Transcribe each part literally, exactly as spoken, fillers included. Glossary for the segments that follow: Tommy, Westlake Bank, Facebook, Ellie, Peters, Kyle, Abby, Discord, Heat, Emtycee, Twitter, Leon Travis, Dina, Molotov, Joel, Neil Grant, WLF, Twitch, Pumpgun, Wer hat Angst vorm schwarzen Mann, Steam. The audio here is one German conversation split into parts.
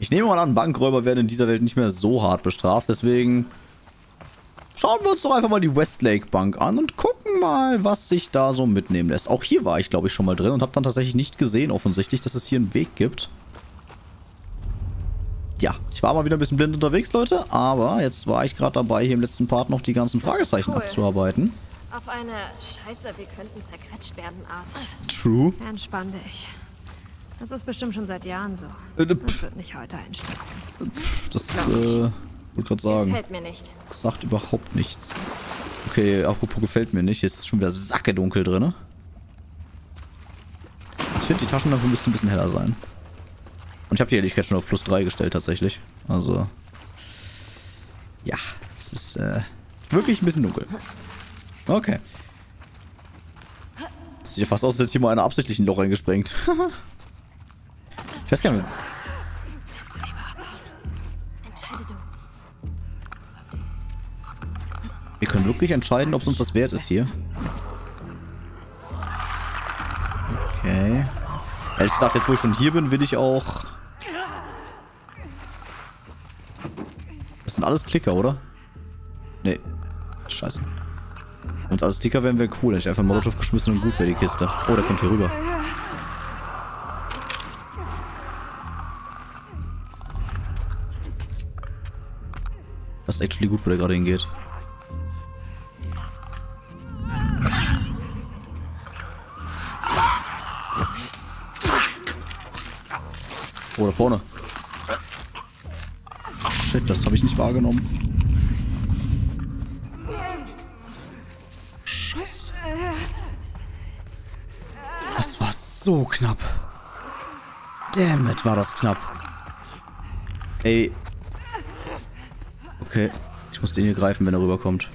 Ich nehme mal an, Bankräuber werden in dieser Welt nicht mehr so hart bestraft. Deswegen schauen wir uns doch einfach mal die Westlake Bank an und gucken mal, was sich da so mitnehmen lässt. Auch hier war ich, glaube ich, schon mal drin und habe dann tatsächlich nicht gesehen, offensichtlich, dass es hier einen Weg gibt. Ja, ich war mal wieder ein bisschen blind unterwegs, Leute. Aber jetzt war ich gerade dabei, hier im letzten Part noch die ganzen Fragezeichen cool. abzuarbeiten. Auf eine Scheiße, wir könnten zerquetscht werden, Art. True. Entspann dich. Das ist bestimmt schon seit Jahren so. Äh, das wird nicht heute einstürzen. Das, äh, wollte gerade sagen. Gefällt mir nicht. Das sagt überhaupt nichts. Okay, apropos gefällt mir nicht. Jetzt ist schon wieder sackedunkel drin, ne? Ich finde, die Taschenlampe müsste ein bisschen heller sein. Und ich habe die Helligkeit schon auf plus drei gestellt, tatsächlich. Also, ja, es ist, äh, wirklich ein bisschen dunkel. Okay. Das sieht ja fast aus, als hätte ich mal einer absichtlichen Loch reingesprengt. Ich weiß gar nicht mehr. Wir können wirklich entscheiden, ob es uns das wert ist hier. Okay. Ehrlich gesagt, jetzt wo ich schon hier bin, will ich auch... Das sind alles Klicker, oder? Nee. Scheiße. Wenn es alles Klicker wären, wäre cool. Ich hätte einfach mal Molotov geschmissen und gut wäre die Kiste. Oh, der kommt hier rüber. Das ist actually gut, wo der gerade hingeht. Oh, da vorne. Shit, das habe ich nicht wahrgenommen. Scheiße. Das war so knapp. Damn it, war das knapp. Ey. Okay, ich muss den hier greifen, wenn er rüberkommt.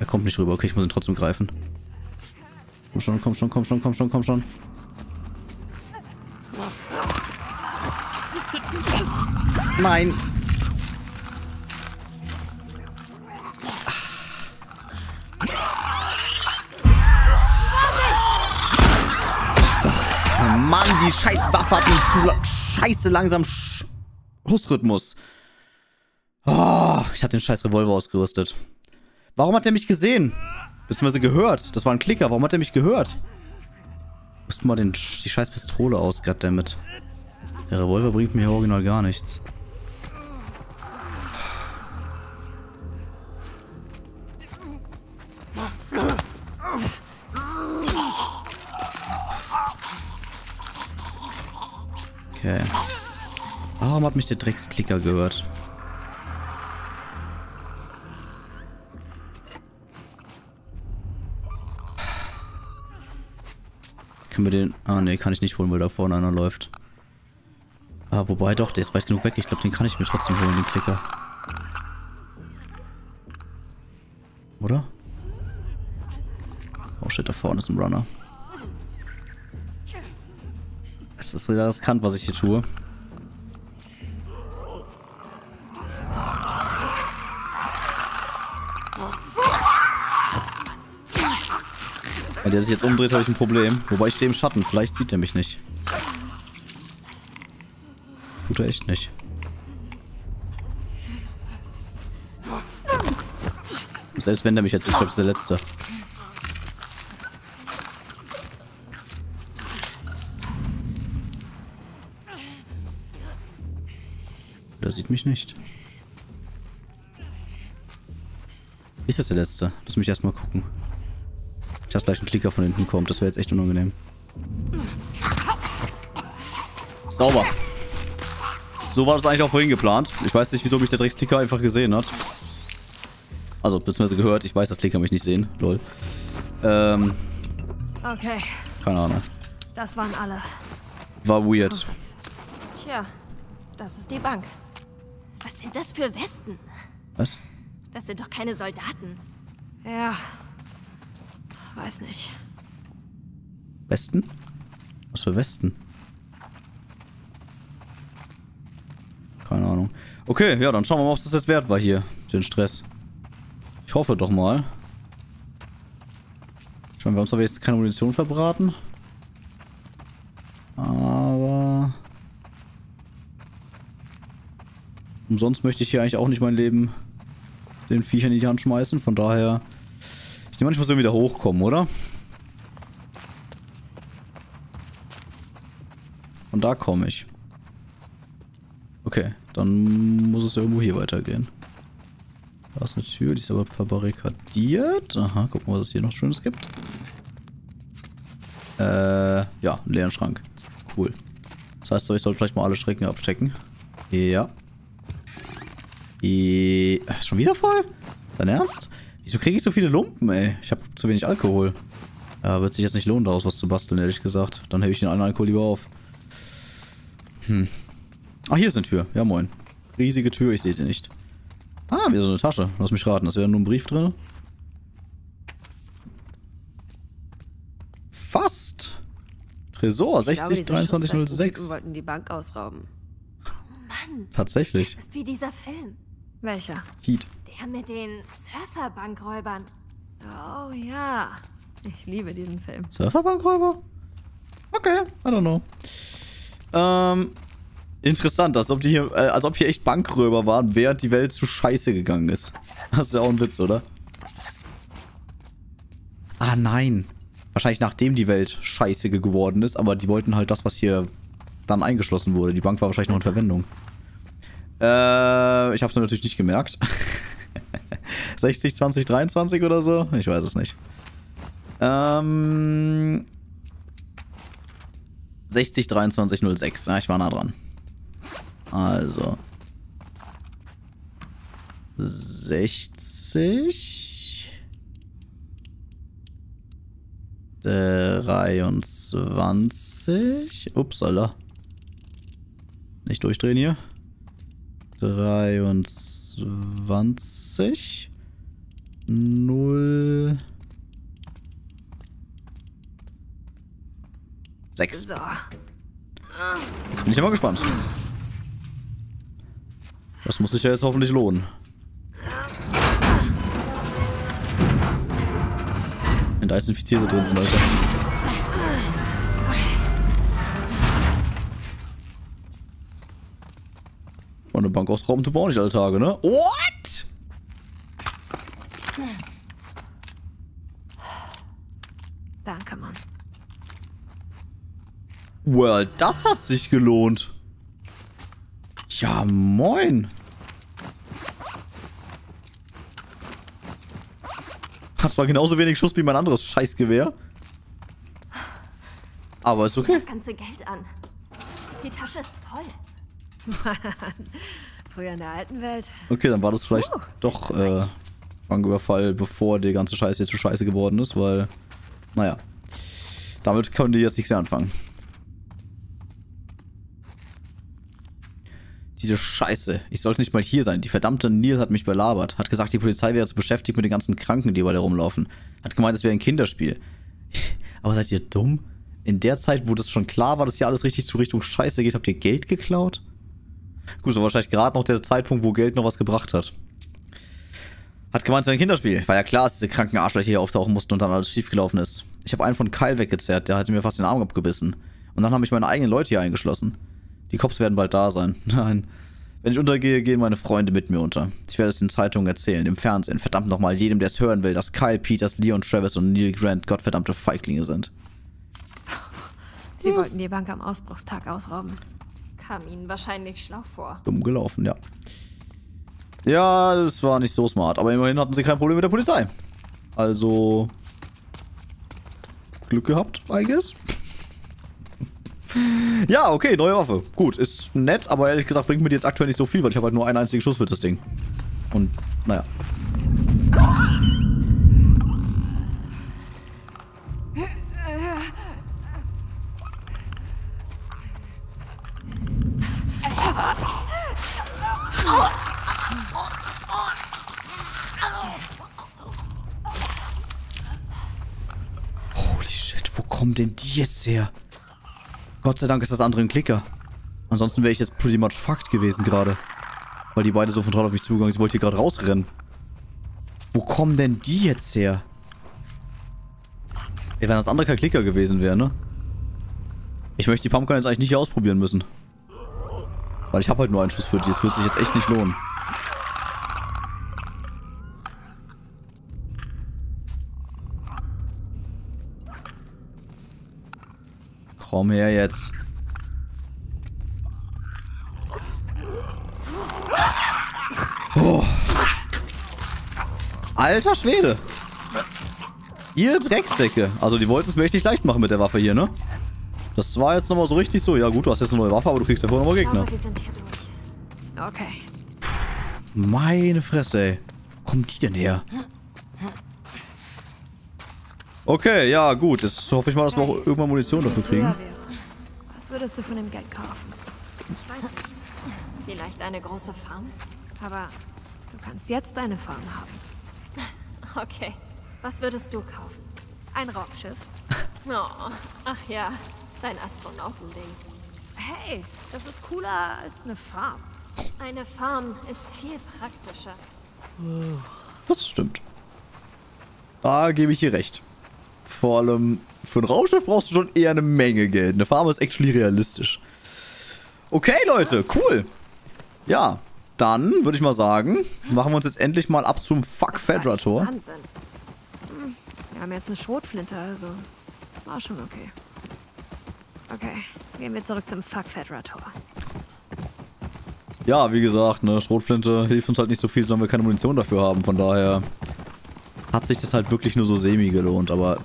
Er kommt nicht rüber, okay, ich muss ihn trotzdem greifen. Komm schon, komm schon, komm schon, komm schon, komm schon. Nein. Mann, die scheiß Waffe hat einen zu la scheiße langsam Sch Schussrhythmus. Oh, ich hatte den scheiß Revolver ausgerüstet. Warum hat er mich gesehen? Beziehungsweise gehört. Das war ein Klicker. Warum hat er mich gehört? Ich musste mal den, die scheiß Pistole aus, goddammit. Der Revolver bringt mir original gar nichts. Okay. Warum hat mich der Drecksklicker gehört? Können wir den... Ah, ne, kann ich nicht holen, weil da vorne einer läuft. Ah, wobei doch, der ist weit genug weg. Ich glaube, den kann ich mir trotzdem holen, den Klicker. Oder? Oh shit, da vorne ist ein Runner. Es ist riskant, was ich hier tue. Wenn der sich jetzt umdreht, habe ich ein Problem. Wobei ich stehe im Schatten. Vielleicht sieht er mich nicht. Tut er echt nicht. Selbst wenn der mich jetzt nicht, ich glaube, das ist der Letzte. Der sieht mich nicht. Ist das der Letzte? Lass mich erstmal gucken. Ich lasse gleich einen Klicker von hinten kommt. Das wäre jetzt echt unangenehm. Sauber. So war das eigentlich auch vorhin geplant. Ich weiß nicht, wieso mich der Drecksklicker einfach gesehen hat. Also, beziehungsweise gehört. Ich weiß, dass Klicker mich nicht sehen. Lol. Ähm. Okay. Keine Ahnung. Das waren alle. War weird. Oh. Tja, das ist die Bank. Was sind das für Westen? Was? Das sind doch keine Soldaten. Ja. Weiß nicht. Westen? Was für Westen? Keine Ahnung. Okay, ja, dann schauen wir mal, ob das jetzt wert war hier. Den Stress. Ich hoffe doch mal. Ich meine, wir haben zwar jetzt keine Munition verbraten. Aber... Umsonst möchte ich hier eigentlich auch nicht mein Leben den Viechern in die Hand schmeißen. Von daher... Ich denke, manchmal so wieder hochkommen, oder? Von da komme ich. Okay, dann muss es irgendwo hier weitergehen. Da ist eine Tür, die ist aber verbarrikadiert. Aha, gucken wir, was es hier noch Schönes gibt. Äh, ja, einen leeren Schrank. Cool. Das heißt, ich sollte vielleicht mal alle Strecken abstecken. Ja. E Schon wieder voll? Dein Ernst? Wieso kriege ich so viele Lumpen, ey? Ich habe zu wenig Alkohol. Ja, wird sich jetzt nicht lohnen, daraus was zu basteln, ehrlich gesagt. Dann hebe ich den anderen Alkohol lieber auf. Hm. Ach, hier ist eine Tür. Ja, moin. Riesige Tür, ich sehe sie nicht. Ah, wieder so eine Tasche. Lass mich raten, das wäre nur ein Brief drin. Fast! Tresor sechzig dreiundzwanzig null sechs. Wollten die Bank ausrauben. Oh Mann! Tatsächlich. Das ist wie dieser Film. Welcher? Heat. Der mit den Surferbankräubern. Oh ja. Ich liebe diesen Film. Surferbankräuber? Okay, I don't know. Ähm. Interessant, als ob die hier, als ob hier echt Bankröber waren, während die Welt zu Scheiße gegangen ist. Das ist ja auch ein Witz, oder? Ah nein. Wahrscheinlich nachdem die Welt Scheiße geworden ist, aber die wollten halt das, was hier dann eingeschlossen wurde. Die Bank war wahrscheinlich noch in Verwendung. Äh, ich hab's mir natürlich nicht gemerkt. sechzig, zwanzig, dreiundzwanzig oder so? Ich weiß es nicht. Ähm... sechzig, dreiundzwanzig, null sechs. Ja, ich war nah dran. Also. sechzig. dreiundzwanzig. Ups, Alter. Nicht durchdrehen hier. dreiundzwanzig. null. sechs. So. Jetzt bin ich ja mal gespannt. Das muss sich ja jetzt hoffentlich lohnen. Wenn da jetzt Infizierte drin sind, Leute. Und eine Bank ausrauben tut man auch nicht alle Tage, ne? What? Danke, Mann. Well, das hat sich gelohnt. Ja, moin. Hat zwar genauso wenig Schuss wie mein anderes Scheißgewehr. Aber ist okay. Das ganze Geld an. Die Tasche ist voll. Früher in der alten Welt. Okay, dann war das vielleicht uh, doch äh, Banküberfall, bevor der ganze Scheiß jetzt zu Scheiße geworden ist, weil, naja, damit können die jetzt nichts mehr anfangen. Diese Scheiße. Ich sollte nicht mal hier sein. Die verdammte Neil hat mich belabert. Hat gesagt, die Polizei wäre zu beschäftigt mit den ganzen Kranken, die bei der rumlaufen. Hat gemeint, es wäre ein Kinderspiel. Aber seid ihr dumm? In der Zeit, wo das schon klar war, dass hier alles richtig zu Richtung Scheiße geht, habt ihr Geld geklaut? Gut, so wahrscheinlich gerade noch der Zeitpunkt, wo Geld noch was gebracht hat. Hat gemeint, es wäre ein Kinderspiel. War ja klar, dass diese kranken Arschlöcher hier auftauchen mussten und dann alles schiefgelaufen ist. Ich habe einen von Kyle weggezerrt. Der hatte mir fast den Arm abgebissen. Und dann haben mich meine eigenen Leute hier eingeschlossen. Die Cops werden bald da sein. Nein. Wenn ich untergehe, gehen meine Freunde mit mir unter. Ich werde es den Zeitungen erzählen, im Fernsehen. Verdammt nochmal, jedem, der es hören will, dass Kyle, Peters, Leon Travis und Neil Grant gottverdammte Feiglinge sind. Sie hm. wollten die Bank am Ausbruchstag ausrauben. Kam ihnen wahrscheinlich schlau vor. Dumm gelaufen, ja. Ja, das war nicht so smart. Aber immerhin hatten sie kein Problem mit der Polizei. Also... Glück gehabt, I guess. Ja, okay, neue Waffe. Gut, ist nett, aber ehrlich gesagt bringt mir die jetzt aktuell nicht so viel, weil ich habe halt nur einen einzigen Schuss für das Ding. Und, naja. Holy shit, wo kommen denn die jetzt her? Gott sei Dank ist das andere ein Klicker. Ansonsten wäre ich jetzt pretty much fucked gewesen gerade. Weil die beide so frontal auf mich zugegangen sind. Ich wollte hier gerade rausrennen. Wo kommen denn die jetzt her? Ey, wenn das andere kein Klicker gewesen wäre, ne? Ich möchte die Pumpkin jetzt eigentlich nicht ausprobieren müssen. Weil ich habe halt nur einen Schuss für die. Das wird sich jetzt echt nicht lohnen. Komm her jetzt. Oh. Alter Schwede. Ihr Drecksäcke. Also die wollten es mir echt nicht leicht machen mit der Waffe hier, ne? Das war jetzt nochmal so richtig so. Ja gut, du hast jetzt eine neue Waffe, aber du kriegst davor nochmal Gegner. Okay. Puh, meine Fresse, ey. Wo kommen die denn her? Okay, ja gut. Jetzt hoffe ich mal, dass wir auch irgendwann Munition dafür kriegen. Was würdest du von dem Geld kaufen? Ich weiß nicht. Vielleicht eine große Farm? Aber du kannst jetzt eine Farm haben. Okay. Was würdest du kaufen? Ein Raumschiff? Oh, ach ja, dein Astronautending. Hey, das ist cooler als eine Farm. Eine Farm ist viel praktischer. Das stimmt. Da gebe ich dir recht. Vor allem für ein Raumschiff brauchst du schon eher eine Menge Geld. Eine Farm ist actually realistisch. Okay, Leute, cool. Ja, dann würde ich mal sagen, machen wir uns jetzt endlich mal ab zum Fuck-Fedra-Tor. Wahnsinn. Wir haben jetzt eine Schrotflinte, also war schon okay. Okay, gehen wir zurück zum Fuck-Fedra-Tor. Ja, wie gesagt, ne, Schrotflinte hilft uns halt nicht so viel, solange wir keine Munition dafür haben. Von daher hat sich das halt wirklich nur so semi gelohnt, aber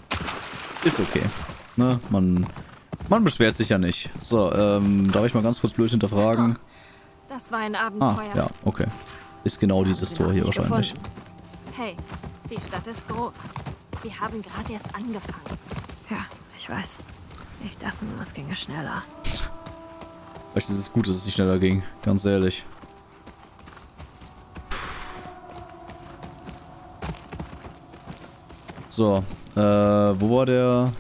ist okay. Ne, man, man beschwert sich ja nicht. So, ähm, darf ich mal ganz kurz blöd hinterfragen? Das war ein Abenteuer. Ah, ja, okay. Ist genau dieses Tor hier wahrscheinlich. Hey, die Stadt ist groß. Wir haben gerade erst angefangen. Ja, ich weiß. Ich dachte nur, es ginge schneller. Vielleicht ist es gut, dass es nicht schneller ging. Ganz ehrlich. So. Äh, wo war der...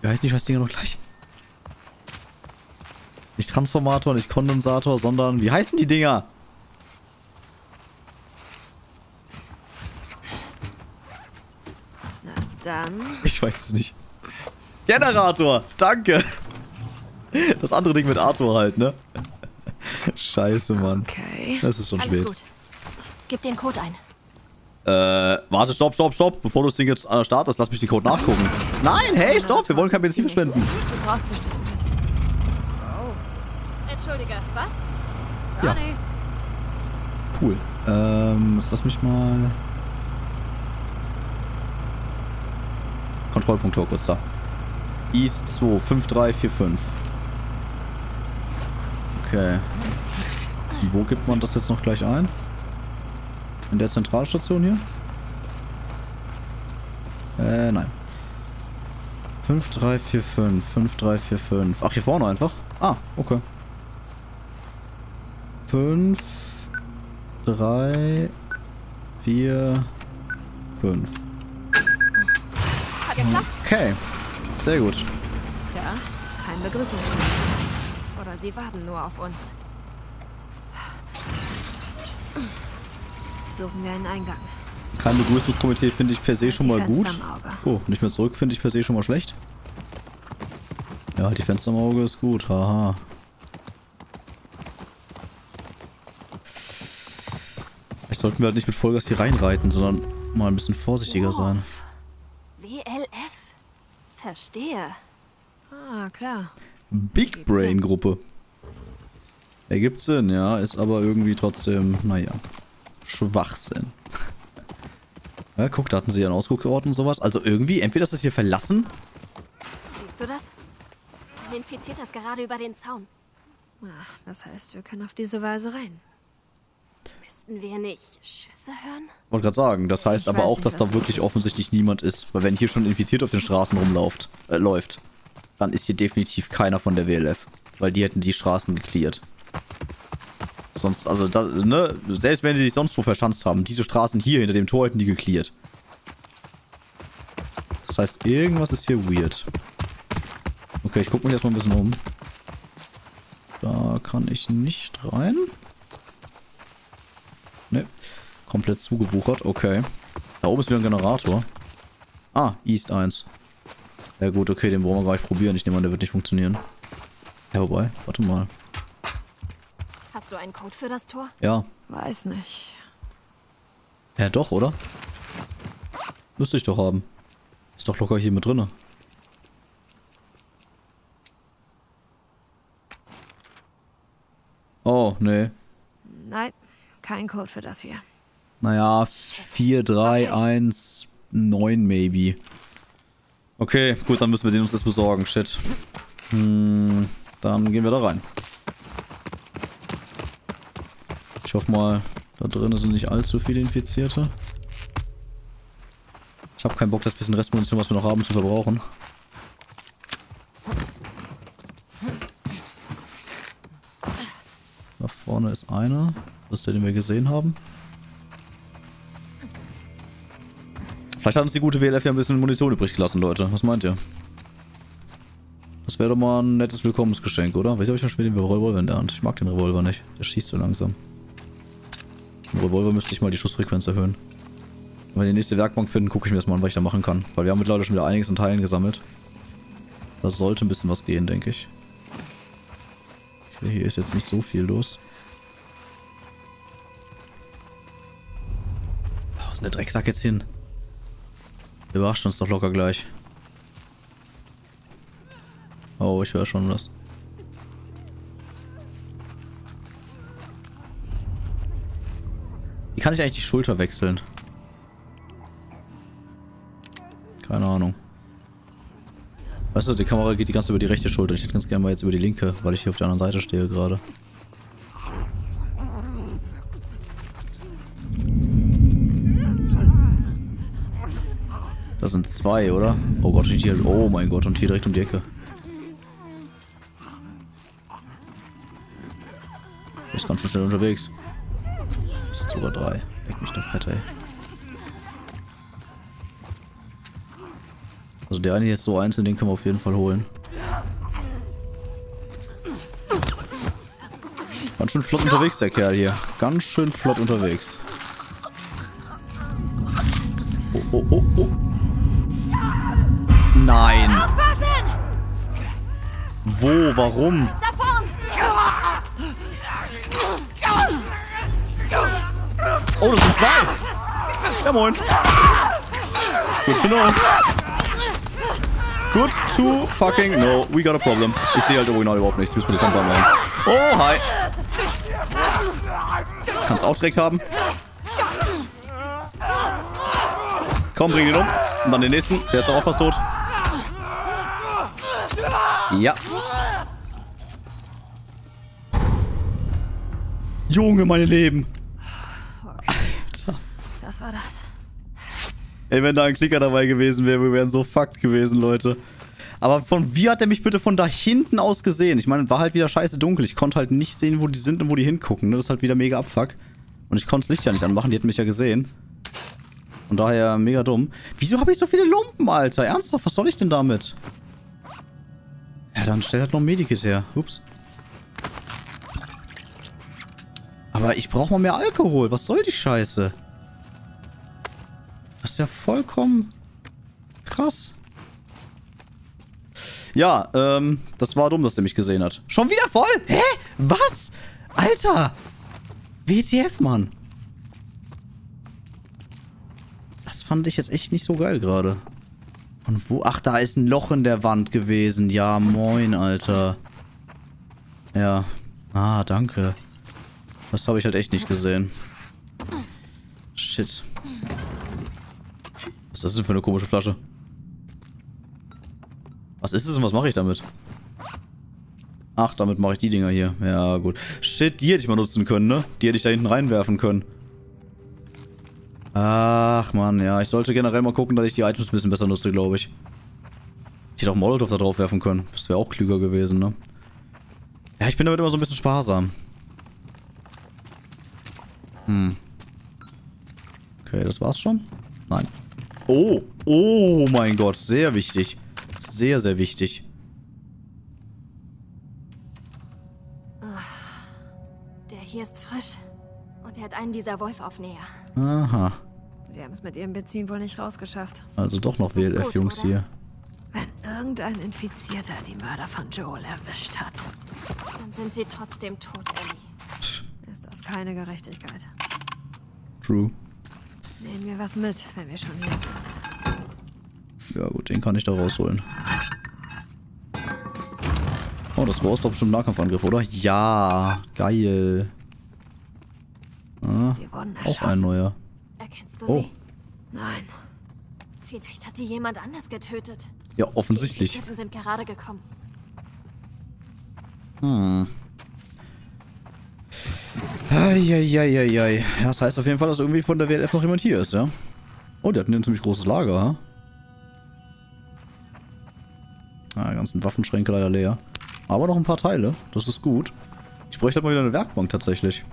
Wie heißt die Scheißdinger noch gleich? Nicht Transformator, nicht Kondensator, sondern... Wie heißen die Dinger? Ich weiß es nicht. Generator! Danke! Das andere Ding mit Arthur halt, ne? Scheiße, Mann. Okay. Das ist schon alles spät. Gut. Gib den Code ein. Äh, warte, stopp, stopp, stopp. Bevor du das Ding jetzt an der Start hast, lass mich den Code nachgucken. Nein, hey, stopp! Wir wollen kein Benzin verschwenden. Du brauchst bestimmt was. Entschuldige, was? Gar nichts. Cool. Ähm, lass mich mal... Kontrollpunkt hoch, kurz da. East zwei, fünf, drei, vier, fünf. Okay. Und wo gibt man das jetzt noch gleich ein? In der Zentralstation hier? Äh, nein. fünf, drei, vier, fünf, fünf, drei, vier, fünf. Ach, hier vorne einfach? Ah, okay. fünf, drei, vier, fünf. Okay, sehr gut. Tja, kein Begrüßungspunkt. Oder sie warten nur auf uns. Suchen wir einen Eingang. Kein Begrüßungskomitee finde ich per se schon mal gut. Oh, nicht mehr zurück finde ich per se schon mal schlecht. Ja, die Fenster im Auge ist gut, haha. Vielleicht sollten wir halt nicht mit Vollgas hier reinreiten, sondern mal ein bisschen vorsichtiger sein. Verstehe. Ah, klar. Big Brain Gruppe. Ergibt Sinn, ja. Ist aber irgendwie trotzdem, naja, Schwachsinn. Ja, guck, da hatten sie ja einen Ausguckort und sowas. Also irgendwie, entweder ist das hier verlassen. Siehst du das? Ein Infizierter ist gerade über den Zaun. Ach, das heißt, wir können auf diese Weise rein. Müssten wir nicht Schüsse hören? Wollte gerade sagen, das heißt ich aber auch, dass nicht, da wirklich offensichtlich niemand ist. Weil wenn hier schon infiziert auf den Straßen rumläuft, äh, läuft, dann ist hier definitiv keiner von der W L F. Weil die hätten die Straßen gecleart. Sonst, also, das, ne, selbst wenn sie sich sonst wo verschanzt haben, diese Straßen hier hinter dem Tor hätten die gecleart. Das heißt, irgendwas ist hier weird. Okay, ich gucke mich jetzt mal ein bisschen um. Da kann ich nicht rein. Ne, komplett zugewuchert, okay. Da oben ist wieder ein Generator. Ah, East eins. Ja gut, okay, den brauchen wir gar nicht probieren. Ich nehme an, der wird nicht funktionieren. Ja, wobei, warte mal. Hast du einen Code für das Tor? Ja. Weiß nicht. Ja, doch, oder? Müsste ich doch haben. Ist doch locker hier mit drinne. Oh, nee. Nein, kein Code für das hier. Naja, vier drei eins neun maybe. Okay, gut, dann müssen wir den uns das besorgen, shit. Hm, dann gehen wir da rein. Ich hoffe mal, da drin sind nicht allzu viele Infizierte. Ich habe keinen Bock, das bisschen Restmunition, was wir noch haben, zu verbrauchen. Da vorne ist einer. Das ist der, den wir gesehen haben. Vielleicht hat uns die gute W L F ja ein bisschen Munition übrig gelassen, Leute. Was meint ihr? Das wäre doch mal ein nettes Willkommensgeschenk, oder? Wieso habe ich noch schon mit dem Revolver in der Hand? Ich mag den Revolver nicht. Der schießt so langsam. Mit dem Revolver müsste ich mal die Schussfrequenz erhöhen. Wenn wir die nächste Werkbank finden, gucke ich mir das mal an, was ich da machen kann. Weil wir haben mittlerweile schon wieder einiges an Teilen gesammelt. Da sollte ein bisschen was gehen, denke ich. Okay, hier ist jetzt nicht so viel los. Wo ist denn der Drecksack jetzt hin? Der überrascht uns doch locker gleich. Oh, ich höre schon was. Wie kann ich eigentlich die Schulter wechseln? Keine Ahnung. Weißt du, die Kamera geht die ganze über die rechte Schulter. Ich hätte ganz gerne mal jetzt über die linke, weil ich hier auf der anderen Seite stehe gerade. Das sind zwei, oder? Oh Gott, und hier. Oh mein Gott, und hier direkt um die Ecke. Der ist ganz schön schnell unterwegs. Das sind sogar drei. Leck mich doch fett, ey. Also der eine hier ist so einzeln, den können wir auf jeden Fall holen. Ganz schön flott unterwegs, der Kerl hier. Ganz schön flott unterwegs. Oh, oh, oh, oh. Nein. Wo? Warum? Da vorn. Oh, das sind zwei. Ja, moin. Gut zu know. Good to fucking no. We got a problem. Ich sehe halt original überhaupt nichts. Müssen wir die Kamera machen. Oh, hi. Kannst auch direkt haben. Komm, bring ihn um. Und dann den nächsten. Der ist doch auch fast tot. Ja. Junge, meine Leben. Okay. Alter. Das war das. Ey, wenn da ein Klicker dabei gewesen wäre, wir wären so fucked gewesen, Leute. Aber von wie hat er mich bitte von da hinten aus gesehen? Ich meine, war halt wieder scheiße dunkel. Ich konnte halt nicht sehen, wo die sind und wo die hingucken. Ne? Das ist halt wieder mega Abfuck. Und ich konnte das Licht ja nicht anmachen. Die hätten mich ja gesehen. Von daher mega dumm. Wieso habe ich so viele Lumpen, Alter? Ernsthaft, was soll ich denn damit? Ja, dann stellt halt noch ein Medikit her. Ups. Aber ich brauche mal mehr Alkohol. Was soll die Scheiße? Das ist ja vollkommen krass. Ja, ähm, das war dumm, dass der mich gesehen hat. Schon wieder voll? Hä? Was? Alter! W T F, Mann. Das fand ich jetzt echt nicht so geil gerade. Von wo? Ach, da ist ein Loch in der Wand gewesen. Ja, moin, Alter. Ja. Ah, danke. Das habe ich halt echt nicht gesehen. Shit. Was ist das denn für eine komische Flasche? Was ist das und was mache ich damit? Ach, damit mache ich die Dinger hier. Ja, gut. Shit, die hätte ich mal nutzen können, ne? Die hätte ich da hinten reinwerfen können. Ach, Mann, ja. Ich sollte generell mal gucken, dass ich die Items ein bisschen besser nutze, glaube ich. Ich hätte auch Molotov da drauf werfen können. Das wäre auch klüger gewesen, ne? Ja, ich bin damit immer so ein bisschen sparsam. Hm. Okay, das war's schon? Nein. Oh, oh mein Gott, sehr wichtig. Sehr, sehr wichtig. Der hier ist frisch und er hat einen dieser Wolfaufnäher. Aha. Sie haben es mit ihrem Benzin wohl nicht rausgeschafft. Also doch noch W L F-Jungs hier. Wenn irgendein Infizierter die Mörder von Joel erwischt hat. sind sie trotzdem tot, Ellie. Ist das keine Gerechtigkeit? True. Nehmen wir was mit, wenn wir schon hier sind. Ja gut, den kann ich da rausholen. Oh, das war doch bestimmt ein Nahkampfangriff, oder? Ja, geil. Ah, sie wurden erschossen. Auch ein neuer. Erkennst du oh. sie? Nein. Vielleicht hat die jemand anders getötet. Ja, offensichtlich. Die Ketten sind gerade gekommen. Hm. Eieieiei. Das heißt auf jeden Fall, dass irgendwie von der W L F noch jemand hier ist, ja? Oh, der hat ein ziemlich großes Lager, ha? Ah, die ganzen Waffenschränke leider leer. Aber noch ein paar Teile. Das ist gut. Ich bräuchte halt mal wieder eine Werkbank tatsächlich.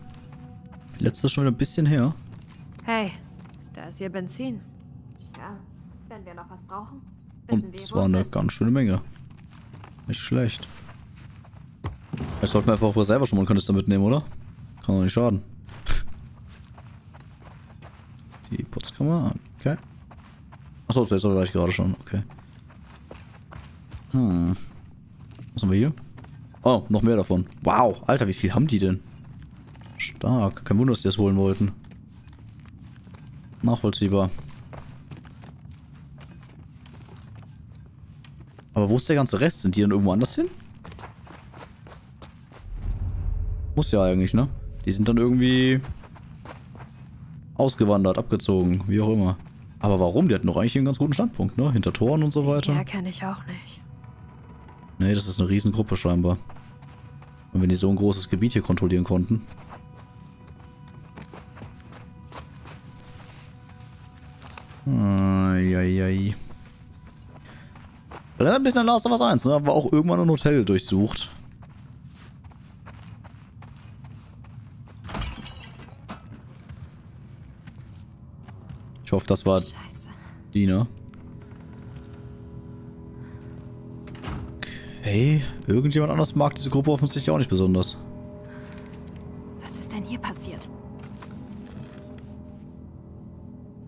Letztes schon ein bisschen her. Hey, da ist hier Benzin. Ja, wenn wir noch was brauchen, wissen wir, wo es ist. Und zwar eine ganz schöne Menge. Nicht schlecht. Vielleicht sollten wir einfach auch selber schon mal einen Kanister mitnehmen, oder? Kann doch nicht schaden. Die Putzkammer, okay. Achso, vielleicht war ich gerade schon, okay. Hm. Was haben wir hier? Oh, noch mehr davon. Wow, Alter, wie viel haben die denn? Stark. Kein Wunder, dass die das holen wollten. Nachvollziehbar. Aber wo ist der ganze Rest? Sind die denn irgendwo anders hin? Muss ja eigentlich, ne? Die sind dann irgendwie ausgewandert, abgezogen, wie auch immer. Aber warum? Die hatten doch eigentlich einen ganz guten Standpunkt, ne? Hinter Toren und so weiter. Ja, kenne ich auch nicht. Nee, das ist eine Riesengruppe scheinbar. Und wenn die so ein großes Gebiet hier kontrollieren konnten. Eieiei. Ein bisschen Last of Us eins, ne? Haben wir auch irgendwann ein Hotel durchsucht. Ich hoffe, das war Dina. Hey, irgendjemand anders mag diese Gruppe offensichtlich auch nicht besonders. Was ist denn hier passiert?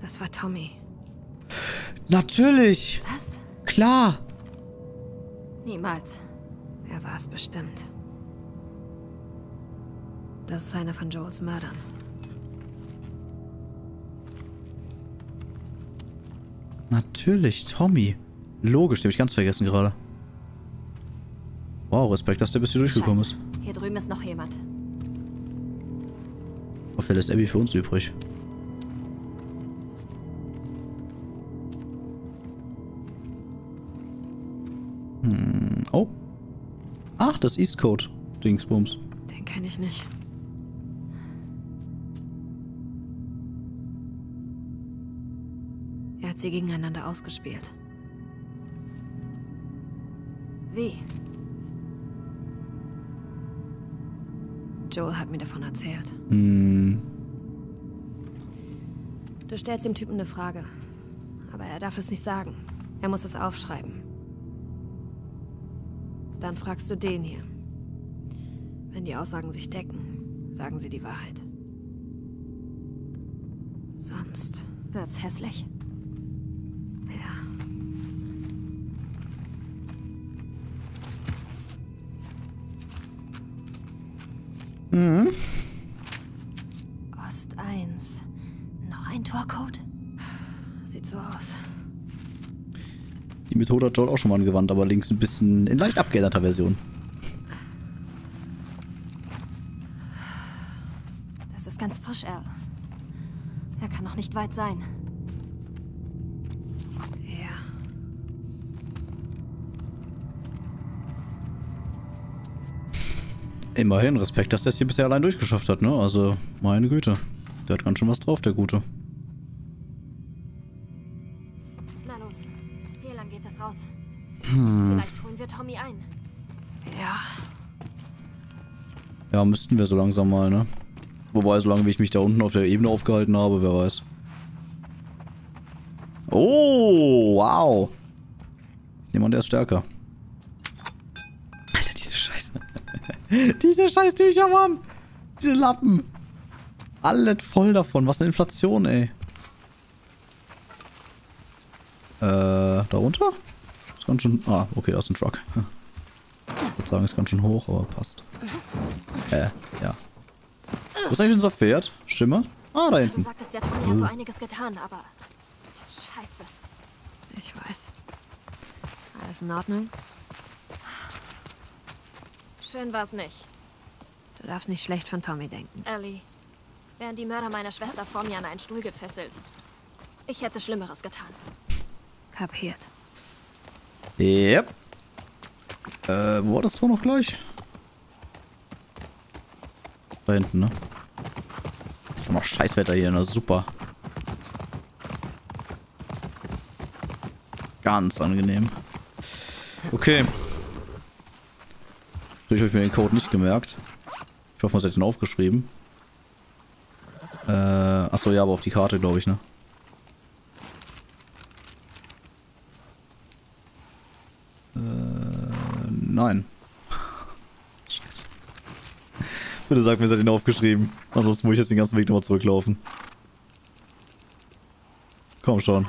Das war Tommy. Natürlich! Was? Klar! Niemals. Er war es bestimmt. Das ist einer von Joels Mördern. Natürlich, Tommy. Logisch, den habe ich ganz vergessen gerade. Wow, Respekt, dass der bis hier durchgekommen Scheiße. Ist. Hier drüben ist noch jemand. Hoffe, der lässt Abby für uns übrig. Hm. Oh. Ach, das East Code. Dingsbums. Den kenne ich nicht. Er hat sie gegeneinander ausgespielt. Wie? Joel hat mir davon erzählt. Mm. Du stellst dem Typen eine Frage, aber er darf es nicht sagen. Er muss es aufschreiben. Dann fragst du den hier. Wenn die Aussagen sich decken, sagen sie die Wahrheit. Sonst wird's hässlich. Ja. Mhm. Ost eins. Noch ein Torcode? Sieht so aus. Die Methode hat Joel auch schon mal angewandt, aber links ein bisschen in leicht abgeänderter Version. Das ist ganz frisch, er. Er kann noch nicht weit sein. Ja. Immerhin, Respekt, dass der es hier bisher allein durchgeschafft hat, ne? Also, meine Güte. Der hat ganz schön was drauf, der Gute. Na los, hier lang geht das raus. Hm. Vielleicht holen wir Tommy ein. Ja. Ja, müssten wir so langsam mal, ne? Wobei, solange wie ich mich da unten auf der Ebene aufgehalten habe, wer weiß. Oh, wow. Jemand, der ist stärker. Diese scheiß Tücher, Mann! Diese Lappen! Alles voll davon. Was eine Inflation, ey. Äh, da runter? Ist ganz schön... Ah, okay, da ist ein Truck. Ich würde sagen, es kommt schon hoch, aber passt. Äh, ja. Wo ist eigentlich unser Pferd? Schimmer? Ah, da hinten. Du sagtest ja, Tommy hat so einiges getan, aber... Scheiße. Ich weiß. Alles in Ordnung? Schön war's nicht. Du darfst nicht schlecht von Tommy denken. Ellie, wären die Mörder meiner Schwester vor mir an einen Stuhl gefesselt. Ich hätte Schlimmeres getan. Kapiert. Yep. Äh, wo war das Tor noch gleich? Da hinten, ne? Ist doch noch Scheißwetter hier, na super. Ganz angenehm. Okay. Ich habe mir den Code nicht gemerkt. Ich hoffe, man hat ihn aufgeschrieben. Äh, achso, ja, aber auf die Karte, glaube ich, ne? Äh, nein. Scheiße. Bitte sag mir, es hat ihn aufgeschrieben. Ansonsten muss ich jetzt den ganzen Weg nochmal zurücklaufen. Komm schon.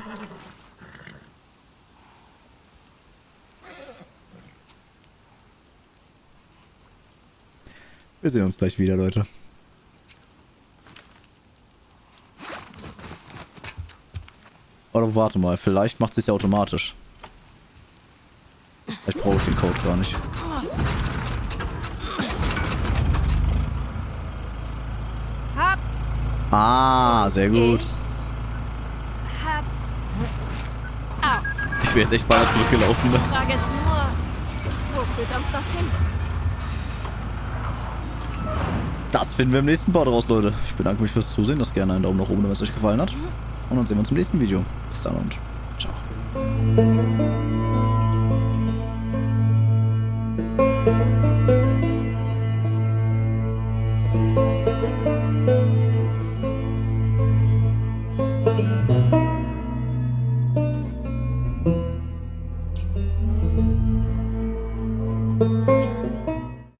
Wir sehen uns gleich wieder, Leute. Oder warte mal, vielleicht macht es sich ja automatisch. Vielleicht brauche ich den Code gar nicht. Hab's. Ah, sehr gut. Ich hab's. Ah. Ich wäre jetzt echt beinahe zurückgelaufen. Ne? Die Frage ist nur, wo führt uns das hin? Das finden wir im nächsten Part raus, Leute. Ich bedanke mich fürs Zusehen. Lasst gerne einen Daumen nach oben, wenn es euch gefallen hat. Und dann sehen wir uns im nächsten Video. Bis dann und ciao.